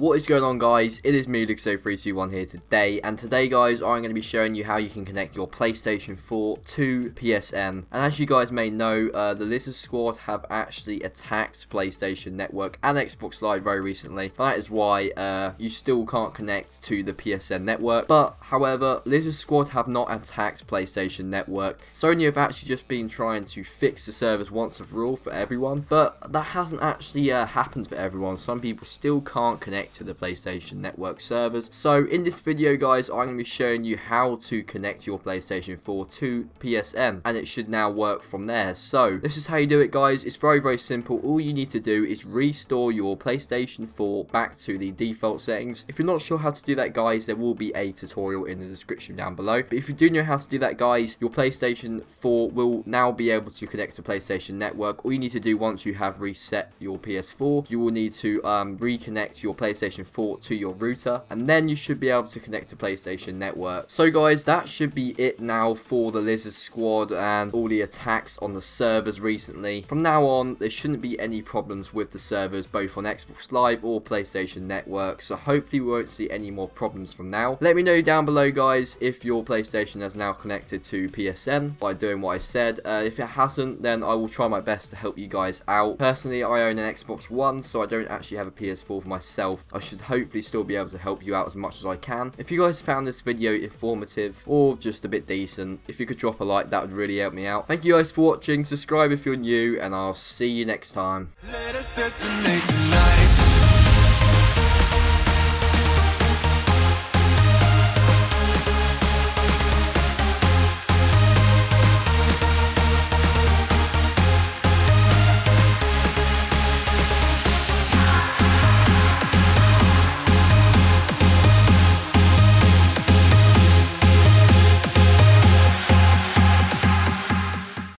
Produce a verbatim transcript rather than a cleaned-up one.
What is going on, guys? It is me, Lucozade three two one here today, and today, guys, I'm going to be showing you how you can connect your PlayStation four to P S N. And as you guys may know, uh, the Lizard Squad have actually attacked PlayStation Network and Xbox Live very recently. That is why uh, you still can't connect to the P S N network. But however, Lizard Squad have not attacked PlayStation Network. Sony have actually just been trying to fix the servers once and for all for everyone, but that hasn't actually uh, happened for everyone. Some people still can't connect to the PlayStation Network servers. So in this video, guys, I'm going to be showing you how to connect your PlayStation four to P S N, and it should now work from there. So this is how you do it, guys. It's very very simple. All you need to do is restore your PlayStation four back to the default settings. If you're not sure how to do that, guys, there will be a tutorial in the description down below. But if you do know how to do that, guys, your PlayStation four will now be able to connect to PlayStation Network. All you need to do once you have reset your P S four, you will need to um, reconnect your PlayStation PlayStation four to your router, and then you should be able to connect to PlayStation Network. So guys, that should be it now for the Lizard Squad and all the attacks on the servers recently. From now on, there shouldn't be any problems with the servers, both on Xbox Live or PlayStation Network, so hopefully we won't see any more problems from now. Let me know down below, guys, if your PlayStation has now connected to P S N by doing what I said. Uh, if it hasn't, then I will try my best to help you guys out. Personally, I own an Xbox One, so I don't actually have a P S four for myself. I should hopefully still be able to help you out as much as I can. If you guys found this video informative or just a bit decent, if you could drop a like, that would really help me out. Thank you guys for watching. Subscribe if you're new, and I'll see you next time. Let us detonate tonight.